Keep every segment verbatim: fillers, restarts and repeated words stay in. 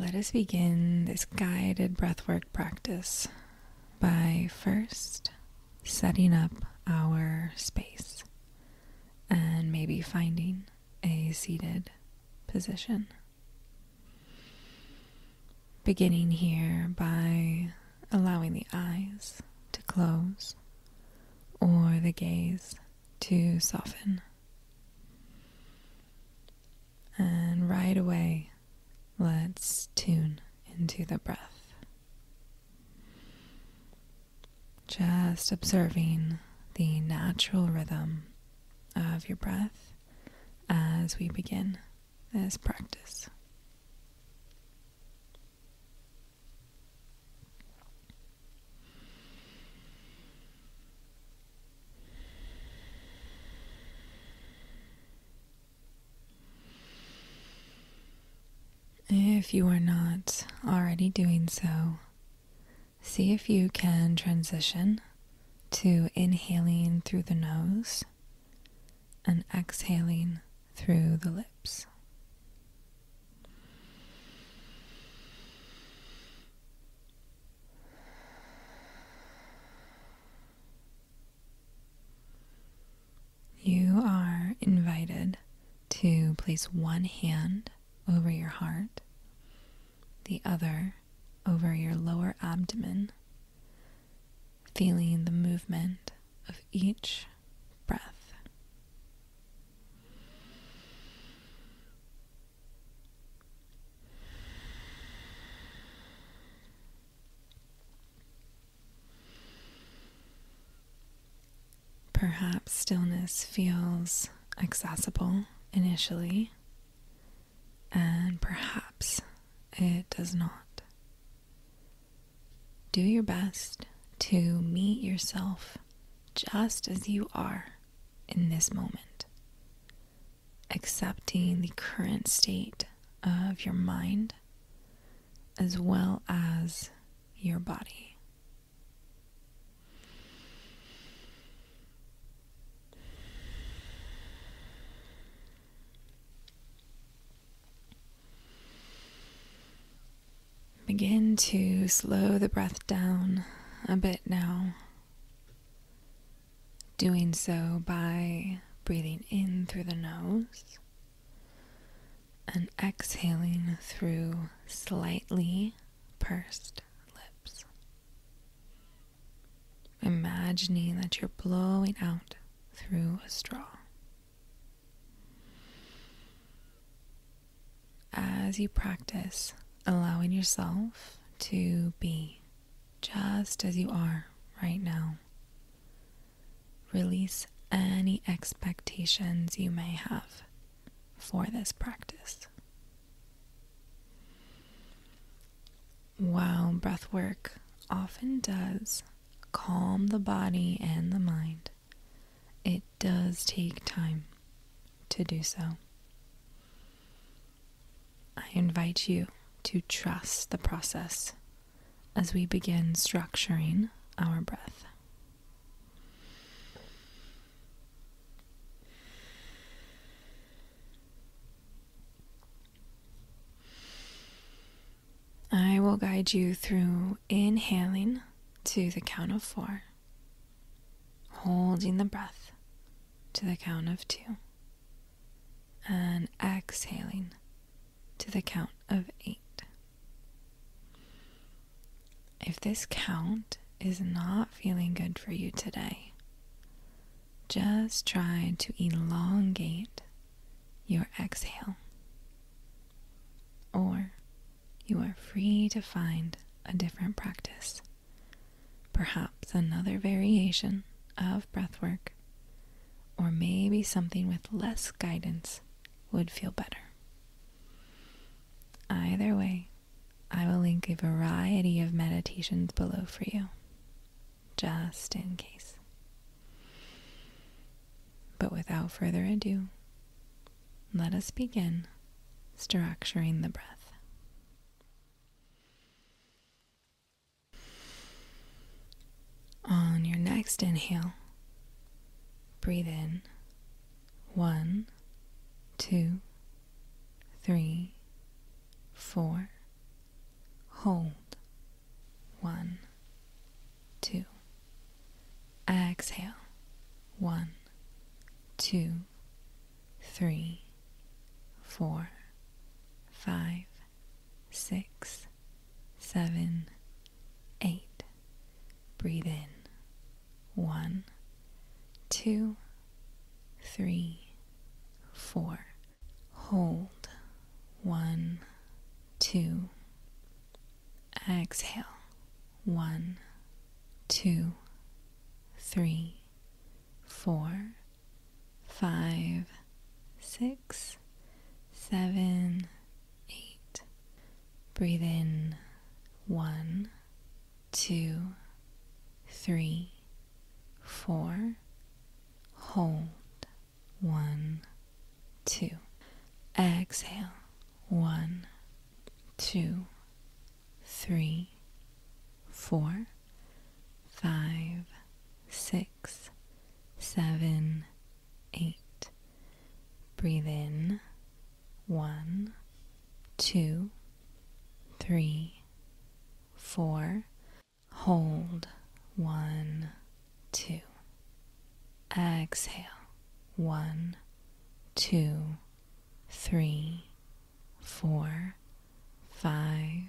Let us begin this guided breathwork practice by first setting up our space and maybe finding a seated position. Beginning here by allowing the eyes to close or the gaze to soften. And right away, let's tune into the breath. Just observing the natural rhythm of your breath as we begin this practice. If you are not already doing so, see if you can transition to inhaling through the nose and exhaling through the lips. You are invited to place one hand over your heart, the other over your lower abdomen, feeling the movement of each breath. Perhaps stillness feels accessible initially, and perhaps it does not. Do your best to meet yourself just as you are in this moment, accepting the current state of your mind as well as your body. Begin to slow the breath down a bit now, doing so by breathing in through the nose and exhaling through slightly pursed lips, imagining that you're blowing out through a straw. As you practice allowing yourself to be just as you are right now, release any expectations you may have for this practice. While breathwork often does calm the body and the mind, it does take time to do so. I invite you to trust the process as we begin structuring our breath. I will guide you through inhaling to the count of four, holding the breath to the count of two, and exhaling to the count of eight. If this count is not feeling good for you today, just try to elongate your exhale. Or you are free to find a different practice, perhaps another variation of breathwork, or maybe something with less guidance would feel better. Either way, I will link a variety of meditations below for you, just in case. But without further ado, let us begin structuring the breath. On your next inhale, breathe in one, two, three, four, Hold. One, two. Exhale. One, two, three, four, five, six, seven, eight. Breathe in. One, two, three, four. Hold. One, two. Exhale. One, two, three, four, five, six, seven, eight. Breathe in. One, two, three, four. Hold. One, two. Exhale. One, two, three, four, five, six, seven, eight. Breathe in. One, two, three, four. Hold. One, two. Exhale. One, two, three, four, five,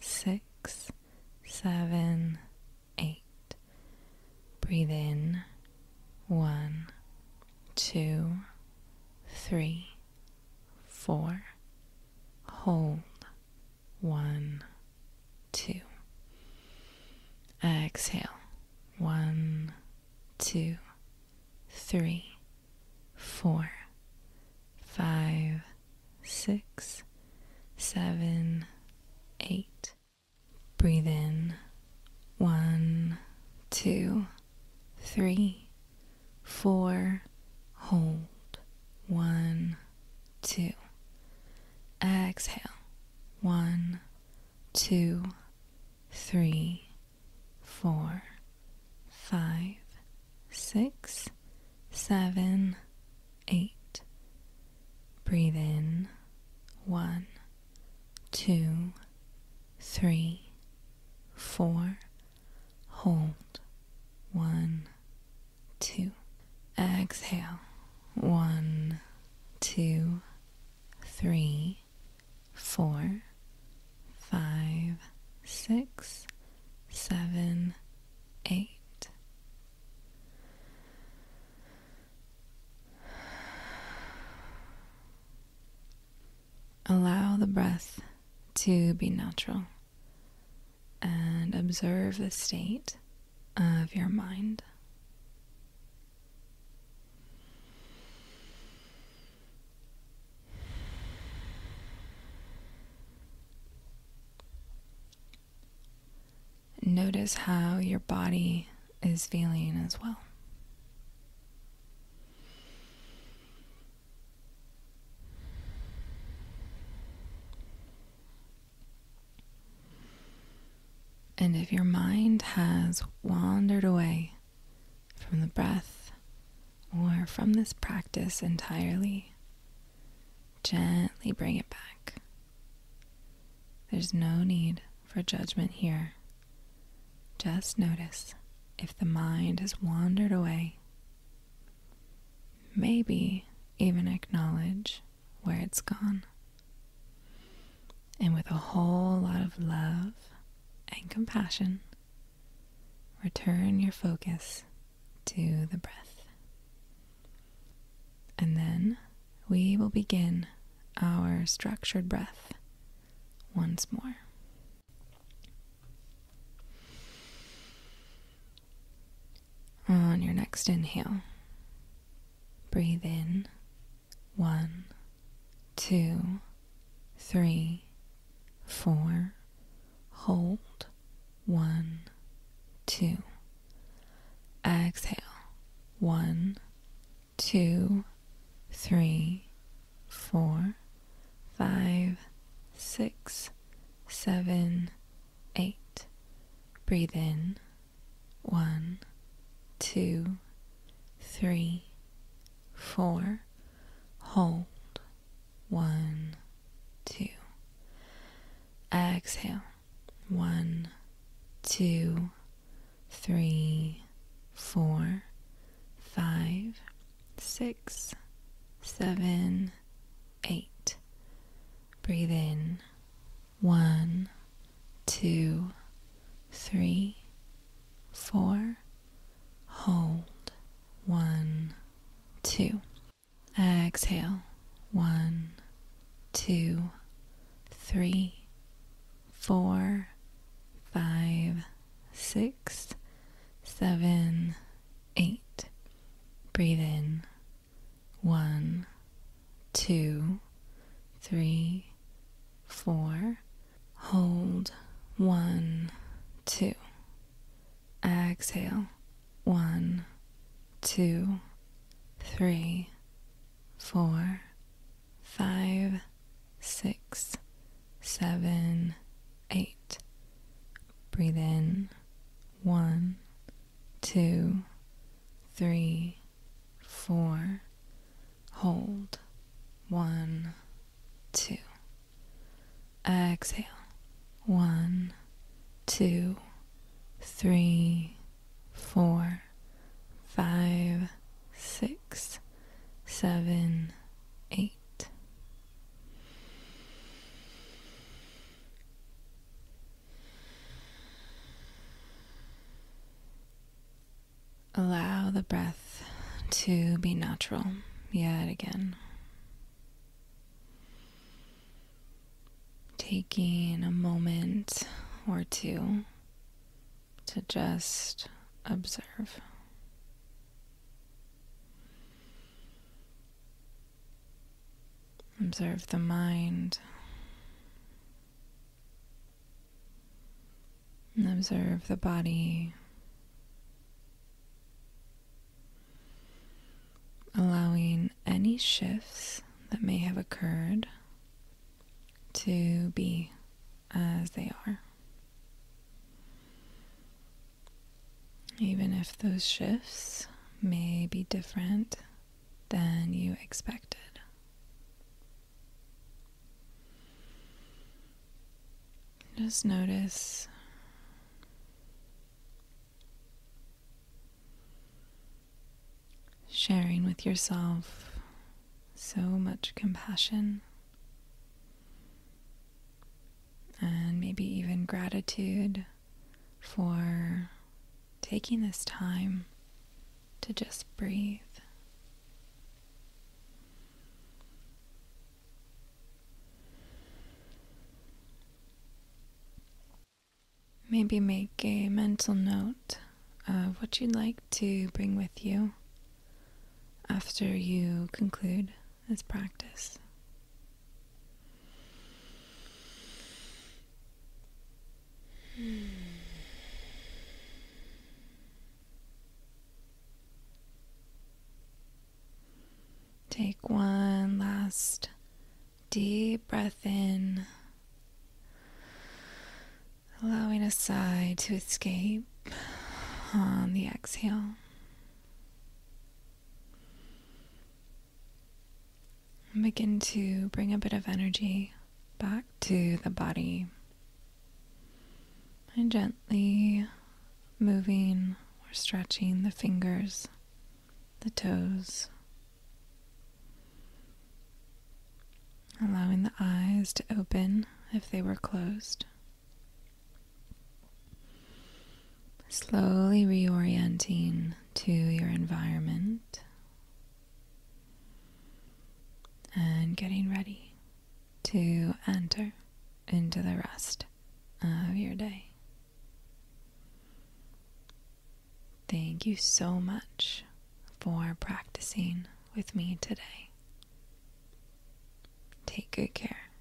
six, seven, eight. Breathe in. One, two, three, four. Hold. One, two. Exhale. One, two, three, four, five, six, seven, eight. Breathe in. One, two, three, four. Hold. One, two. Exhale. One, two, three, four, five, six, seven, eight. Breathe in. One, two, three, four. Hold. One, two. Exhale. One, two, three, four, five, six, seven, eight. Allow the breath to be natural and observe the state of your mind. Notice how your body is feeling as well. And if your mind has wandered away from the breath or from this practice entirely, gently bring it back. There's no need for judgment here. Just notice if the mind has wandered away. Maybe even acknowledge where it's gone. And with a whole lot of love and compassion, return your focus to the breath. And then we will begin our structured breath once more. On your next inhale, breathe in. One, two, three, four. Hold. One, two. Exhale. One, two, three, four, five, six, seven, eight. Breathe in. One, two, three, four. Hold. One, two. Exhale. One, two, three, four, five, six, seven, eight. Breathe in. One, two, three, four. Hold. One, two. Exhale. One, two, three, four, five, six, seven, eight. Breathe in. One, two, three, four. Hold. One, two. Exhale. One, two, three, four, five, six, seven, eight. Breathe in. One, two, three, four. Hold. One, two. Exhale. One, two, three, four, five, six, seven, eight. Allow the breath to be natural yet again. Taking a moment or two to just observe. Observe the mind. And observe the body. Allowing any shifts that may have occurred to be as they are. Even if those shifts may be different than you expected. Just notice sharing with yourself so much compassion and maybe even gratitude for taking this time to just breathe. Maybe make a mental note of what you'd like to bring with you after you conclude this practice. Hmm. Take one last deep breath in, allowing a sigh to escape on the exhale. And begin to bring a bit of energy back to the body and gently moving or stretching the fingers, the toes. Allowing the eyes to open if they were closed. Slowly reorienting to your environment and getting ready to enter into the rest of your day. Thank you so much for practicing with me today. Take good care.